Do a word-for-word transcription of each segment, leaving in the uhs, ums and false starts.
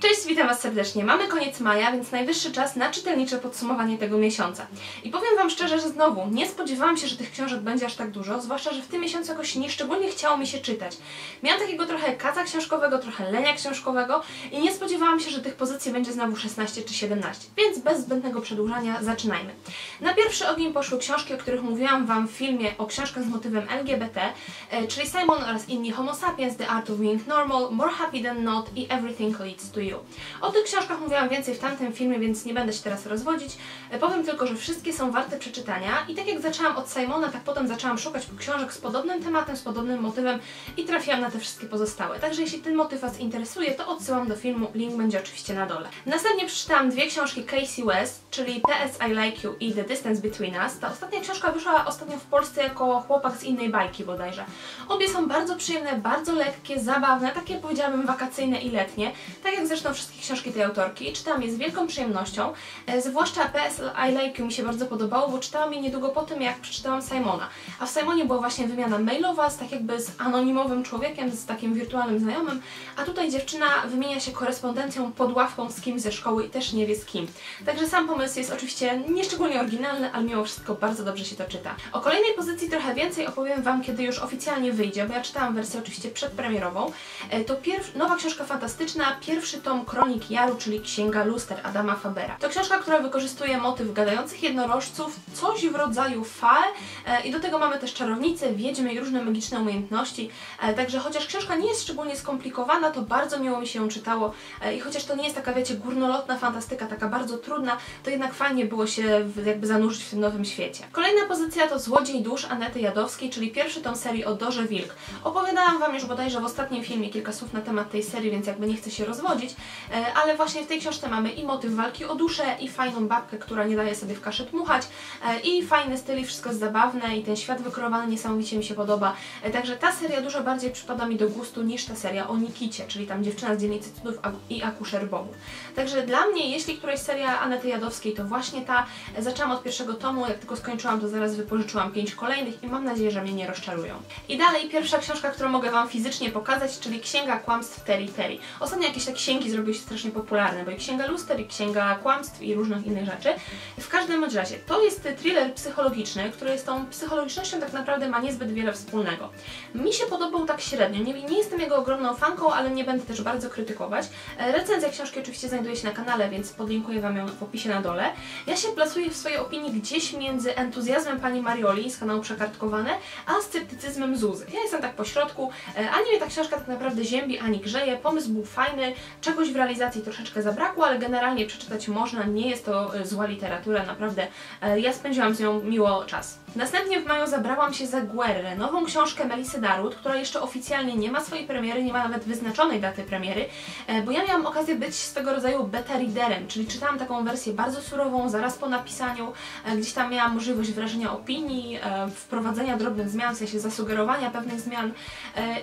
Cześć, witam Was serdecznie. Mamy koniec maja, więc najwyższy czas na czytelnicze podsumowanie tego miesiąca. I powiem Wam szczerze, że znowu nie spodziewałam się, że tych książek będzie aż tak dużo, zwłaszcza że w tym miesiącu jakoś nieszczególnie chciało mi się czytać. Miałam takiego trochę kaca książkowego, trochę lenia książkowego i nie spodziewałam się, że tych pozycji będzie znowu szesnaście czy siedemnaście, więc bez zbędnego przedłużania zaczynajmy. Na pierwszy ogień poszły książki, o których mówiłam Wam w filmie o książkach z motywem L G B T, czyli Simon oraz inni, Homo Sapiens, The Art of Being Normal, More Happy Than Not i Everything Leads To. O tych książkach mówiłam więcej w tamtym filmie, więc nie będę się teraz rozwodzić. Powiem tylko, że wszystkie są warte przeczytania i tak jak zaczęłam od Simona, tak potem zaczęłam szukać książek z podobnym tematem, z podobnym motywem i trafiłam na te wszystkie pozostałe. Także jeśli ten motyw Was interesuje, to odsyłam do filmu, link będzie oczywiście na dole. Następnie przeczytałam dwie książki Casey West, czyli P S I Like You i The Distance Between Us. Ta ostatnia książka wyszła ostatnio w Polsce jako Chłopak z innej bajki bodajże. Obie są bardzo przyjemne, bardzo lekkie, zabawne, takie powiedziałabym wakacyjne i letnie, tak jak zresztą wszystkie książki tej autorki. Czytałam je z wielką przyjemnością, e, zwłaszcza P S I Like You mi się bardzo podobało, bo czytałam je niedługo po tym, jak przeczytałam Simona. A w Simonie była właśnie wymiana mailowa, z tak jakby z anonimowym człowiekiem, z takim wirtualnym znajomym, a tutaj dziewczyna wymienia się korespondencją pod ławką z kimś ze szkoły i też nie wie z kim. Także sam pomysł jest oczywiście nieszczególnie oryginalny, ale mimo wszystko bardzo dobrze się to czyta. O kolejnej pozycji trochę więcej opowiem Wam, kiedy już oficjalnie wyjdzie, bo ja czytałam wersję oczywiście przedpremierową. E, to nowa książka fantastyczna, pierwsza Pierwszy tom Kronik Jaru, czyli Księga Luster Adama Fabera. To książka, która wykorzystuje motyw gadających jednorożców, coś w rodzaju fal e, i do tego mamy też czarownice, wiedźmy i różne magiczne umiejętności. E, także chociaż książka nie jest szczególnie skomplikowana, to bardzo miło mi się ją czytało e, i chociaż to nie jest taka, wiecie, górnolotna fantastyka, taka bardzo trudna, to jednak fajnie było się w, jakby zanurzyć w tym nowym świecie. Kolejna pozycja to Złodziej Dusz Anety Jadowskiej, czyli pierwszy tom serii o Dorze Wilk. Opowiadałam Wam już bodajże w ostatnim filmie kilka słów na temat tej serii, więc jakby nie chcę się rozwodzić, ale właśnie w tej książce mamy i motyw walki o duszę, i fajną babkę, która nie daje sobie w kaszę dmuchać, i fajny styl, i wszystko jest zabawne, i ten świat wykrowany niesamowicie mi się podoba. Także ta seria dużo bardziej przypada mi do gustu niż ta seria o Nikicie, czyli tam dziewczyna z dzielnicy cudów i akuszeru bogu. Także dla mnie, jeśli któraś seria Anety Jadowskiej, to właśnie ta. Zaczęłam od pierwszego tomu, jak tylko skończyłam, to zaraz wypożyczyłam pięć kolejnych i mam nadzieję, że mnie nie rozczarują. I dalej pierwsza książka, którą mogę Wam fizycznie pokazać, czyli Księga kłamstw Terry Teri. Ostatnio jakieś takie księgi zrobiły się strasznie popularne, bo i Księga Luster, i Księga Kłamstw, i różnych innych rzeczy. W każdym razie, to jest thriller psychologiczny, który z tą psychologicznością tak naprawdę ma niezbyt wiele wspólnego. Mi się podobał tak średnio, nie, nie jestem jego ogromną fanką, ale nie będę też bardzo krytykować. Recenzja książki oczywiście znajduje się na kanale, więc podlinkuję Wam ją w opisie na dole. Ja się plasuję w swojej opinii gdzieś między entuzjazmem pani Marioli z kanału Przekartkowane, a sceptycyzmem Zuzy. Ja jestem tak po środku, ani mnie ta książka tak naprawdę ziębi, ani grzeje, pomysł był fajny, czegoś w realizacji troszeczkę zabrakło, ale generalnie przeczytać można, nie jest to zła literatura, naprawdę ja spędziłam z nią miło czas. Następnie w maju zabrałam się za Guerrę, nową książkę Marisy Darwood, która jeszcze oficjalnie nie ma swojej premiery, nie ma nawet wyznaczonej daty premiery, bo ja miałam okazję być swego rodzaju beta-readerem, czyli czytałam taką wersję bardzo surową, zaraz po napisaniu, gdzieś tam miałam możliwość wyrażenia opinii, wprowadzenia drobnych zmian, w sensie zasugerowania pewnych zmian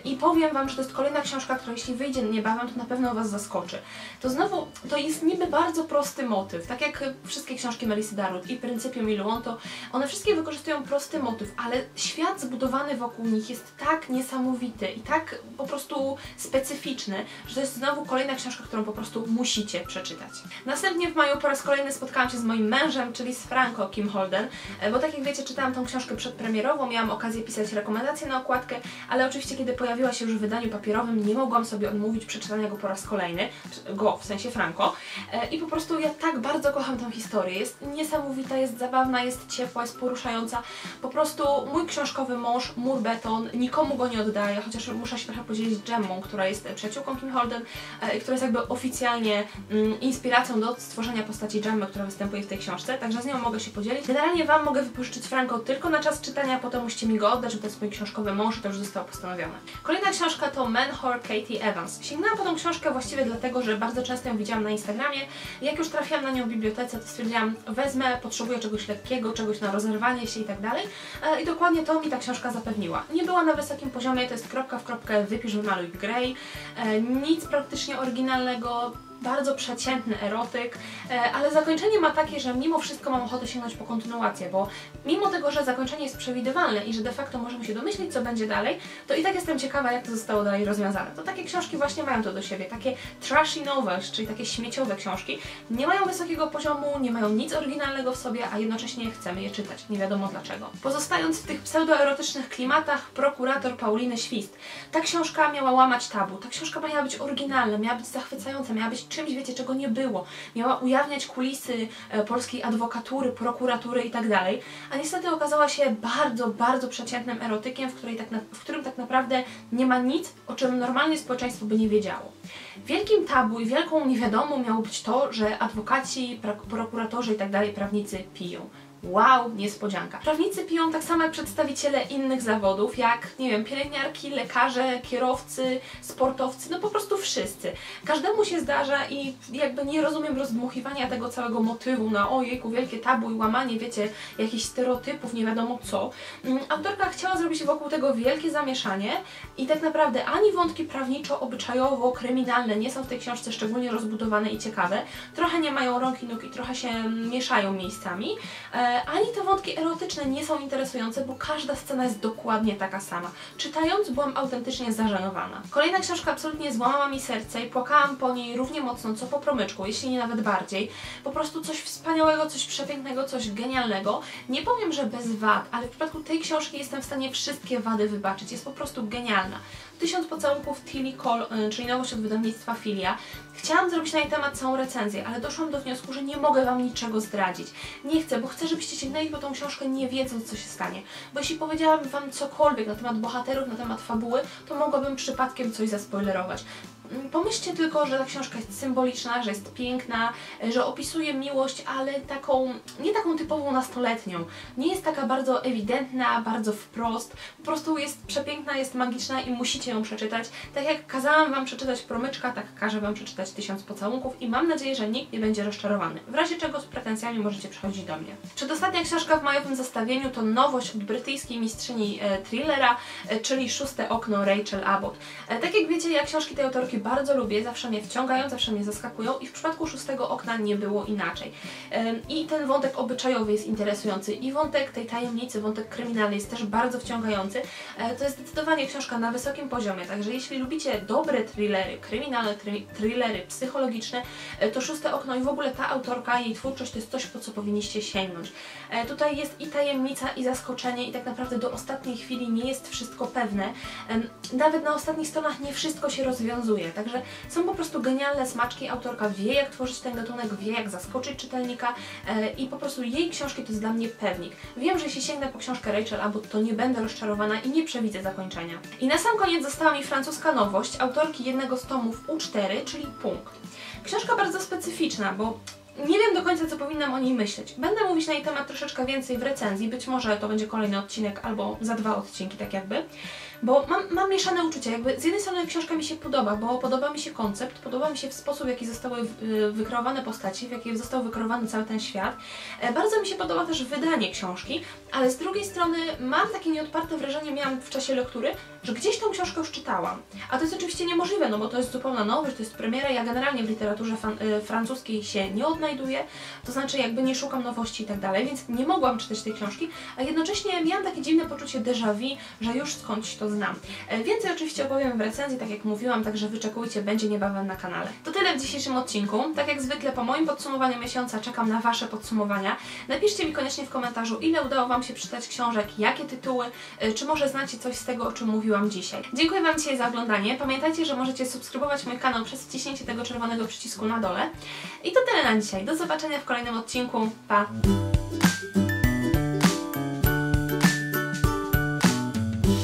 i powiem Wam, że to jest kolejna książka, która jeśli wyjdzie niebawem, to na pewno Was zaskoczy. To znowu, to jest niby bardzo prosty motyw, tak jak wszystkie książki Marisy Darwood, i Principium, i Luonto, one wszystkie wykorzystują prosty motyw, ale świat zbudowany wokół nich jest tak niesamowity i tak po prostu specyficzny, że to jest znowu kolejna książka, którą po prostu musicie przeczytać. Następnie w maju po raz kolejny spotkałam się z moim mężem, czyli z Franco, Kim Holden, bo tak jak wiecie, czytałam tą książkę przedpremierową, miałam okazję pisać rekomendacje na okładkę, ale oczywiście kiedy pojawiła się już w wydaniu papierowym, nie mogłam sobie odmówić przeczytania go po raz kolejny. Go, w sensie Franco. I po prostu ja tak bardzo kocham tę historię. Jest niesamowita, jest zabawna, jest ciepła, jest poruszająca. Po prostu mój książkowy mąż, mur beton, nikomu go nie oddaje, chociaż muszę się trochę podzielić z Gemmą, która jest przyjaciółką Kim Holden i która jest jakby oficjalnie inspiracją do stworzenia postaci Gemmy, która występuje w tej książce, także z nią mogę się podzielić. Generalnie Wam mogę wypożyczyć Franco tylko na czas czytania, potem musicie mi go oddać, bo to jest mój książkowy mąż i to już zostało postanowione. Kolejna książka to Manwhore Katie Evans. Sięgnęłam po tą książkę właściwie dlatego, że bardzo często ją widziałam na Instagramie. Jak już trafiłam na nią w bibliotece, to stwierdziłam, wezmę, potrzebuję czegoś lekkiego, czegoś na rozerwanie się i tak dalej. I dokładnie to mi ta książka zapewniła. Nie była na wysokim poziomie, to jest kropka w kropkę, wypisz, wymaluj, grey. Nic praktycznie oryginalnego, bardzo przeciętny erotyk, ale zakończenie ma takie, że mimo wszystko mam ochotę sięgnąć po kontynuację, bo mimo tego, że zakończenie jest przewidywalne i że de facto możemy się domyślić, co będzie dalej, to i tak jestem ciekawa, jak to zostało dalej rozwiązane. To takie książki właśnie mają to do siebie, takie trashy novels, czyli takie śmieciowe książki. Nie mają wysokiego poziomu, nie mają nic oryginalnego w sobie, a jednocześnie chcemy je czytać, nie wiadomo dlaczego. Pozostając w tych pseudoerotycznych klimatach, Prokurator Pauliny Świst. Ta książka miała łamać tabu, ta książka miała być oryginalna, miała być zachwycająca, miała być czymś, wiecie, czego nie było. Miała ujawniać kulisy e, polskiej adwokatury, prokuratury i tak dalej, a niestety okazała się bardzo, bardzo przeciętnym erotykiem, w, której tak na, w którym tak naprawdę nie ma nic, o czym normalnie społeczeństwo by nie wiedziało. Wielkim tabu i wielką niewiadomą miało być to, że adwokaci, prokuratorzy i tak dalej, prawnicy piją. Wow, niespodzianka. Prawnicy piją tak samo jak przedstawiciele innych zawodów, jak, nie wiem, pielęgniarki, lekarze, kierowcy, sportowcy, no po prostu wszyscy. Każdemu się zdarza i jakby nie rozumiem rozdmuchiwania tego całego motywu na ojejku, wielkie tabu i łamanie, wiecie, jakichś stereotypów, nie wiadomo co. Autorka chciała zrobić wokół tego wielkie zamieszanie i tak naprawdę ani wątki prawniczo-obyczajowo-kryminalne nie są w tej książce szczególnie rozbudowane i ciekawe. Trochę nie mają rąk i nóg i trochę się mieszają miejscami. Ani te wątki erotyczne nie są interesujące, bo każda scena jest dokładnie taka sama. Czytając, byłam autentycznie zażenowana. Kolejna książka absolutnie złamała mi serce i płakałam po niej równie mocno co po Promyczku, jeśli nie nawet bardziej. Po prostu coś wspaniałego, coś przepięknego, coś genialnego. Nie powiem, że bez wad, ale w przypadku tej książki jestem w stanie wszystkie wady wybaczyć. Jest po prostu genialna. Tysiąc pocałunków Tilly Cole, czyli nowość od wydawnictwa Filia. Chciałam zrobić na jej temat całą recenzję, ale doszłam do wniosku, że nie mogę Wam niczego zdradzić. Nie chcę, bo chcę, żebyście sięgnęli po tą książkę nie wiedząc, co się stanie. Bo jeśli powiedziałabym Wam cokolwiek na temat bohaterów, na temat fabuły, to mogłabym przypadkiem coś zaspoilerować. Pomyślcie tylko, że ta książka jest symboliczna, że jest piękna, że opisuje miłość, ale taką, nie taką typową nastoletnią. Nie jest taka bardzo ewidentna, bardzo wprost. Po prostu jest przepiękna, jest magiczna i musicie ją przeczytać. Tak jak kazałam Wam przeczytać Promyczka, tak każę Wam przeczytać Tysiąc pocałunków i mam nadzieję, że nikt nie będzie rozczarowany. W razie czego z pretensjami możecie przychodzić do mnie. Przedostatnia książka w majowym zestawieniu to nowość od brytyjskiej mistrzyni e, thrillera, e, czyli Szóste Okno Rachel Abbott. E, tak jak wiecie, ja książki tej autorki bardzo lubię, zawsze mnie wciągają, zawsze mnie zaskakują i w przypadku Szóstego Okna nie było inaczej. I ten wątek obyczajowy jest interesujący i wątek tej tajemnicy, wątek kryminalny jest też bardzo wciągający. To jest zdecydowanie książka na wysokim poziomie, także jeśli lubicie dobre thrillery, kryminalne thrillery, psychologiczne, to Szóste Okno i w ogóle ta autorka, jej twórczość to jest coś, po co powinniście sięgnąć. Tutaj jest i tajemnica, i zaskoczenie i tak naprawdę do ostatniej chwili nie jest wszystko pewne. Nawet na ostatnich stronach nie wszystko się rozwiązuje. Także są po prostu genialne smaczki, autorka wie, jak tworzyć ten gatunek, wie, jak zaskoczyć czytelnika e, i po prostu jej książki to jest dla mnie pewnik. Wiem, że jeśli sięgnę po książkę Rachel Abbott, to nie będę rozczarowana i nie przewidzę zakończenia. I na sam koniec została mi francuska nowość autorki jednego z tomów U cztery, czyli Punkt. Książka bardzo specyficzna, bo nie wiem do końca, co powinnam o niej myśleć. Będę mówić na jej temat troszeczkę więcej w recenzji, być może to będzie kolejny odcinek albo za dwa odcinki, tak jakby. Bo mam, mam mieszane uczucia, jakby z jednej strony książka mi się podoba, bo podoba mi się koncept, podoba mi się w sposób, w jaki zostały wykreowane postaci, w jaki został wykreowany cały ten świat. Bardzo mi się podoba też wydanie książki, ale z drugiej strony mam takie nieodparte wrażenie, miałam w czasie lektury, że gdzieś tą książkę już czytałam. A to jest oczywiście niemożliwe, no bo to jest zupełna nowość, to jest premiera, ja generalnie w literaturze fan, y, francuskiej się nie odnajduję, to znaczy jakby nie szukam nowości i tak dalej, więc nie mogłam czytać tej książki, a jednocześnie miałam takie dziwne poczucie déjà vu, że już skądś to znam. Więcej oczywiście opowiem w recenzji, tak jak mówiłam, także wyczekujcie, będzie niebawem na kanale. To tyle w dzisiejszym odcinku. Tak jak zwykle po moim podsumowaniu miesiąca czekam na Wasze podsumowania. Napiszcie mi koniecznie w komentarzu, ile udało Wam się przeczytać książek, jakie tytuły, czy może znacie coś z tego, o czym mówiłam dzisiaj. Dziękuję Wam dzisiaj za oglądanie. Pamiętajcie, że możecie subskrybować mój kanał przez wciśnięcie tego czerwonego przycisku na dole. I to tyle na dzisiaj. Do zobaczenia w kolejnym odcinku. Pa!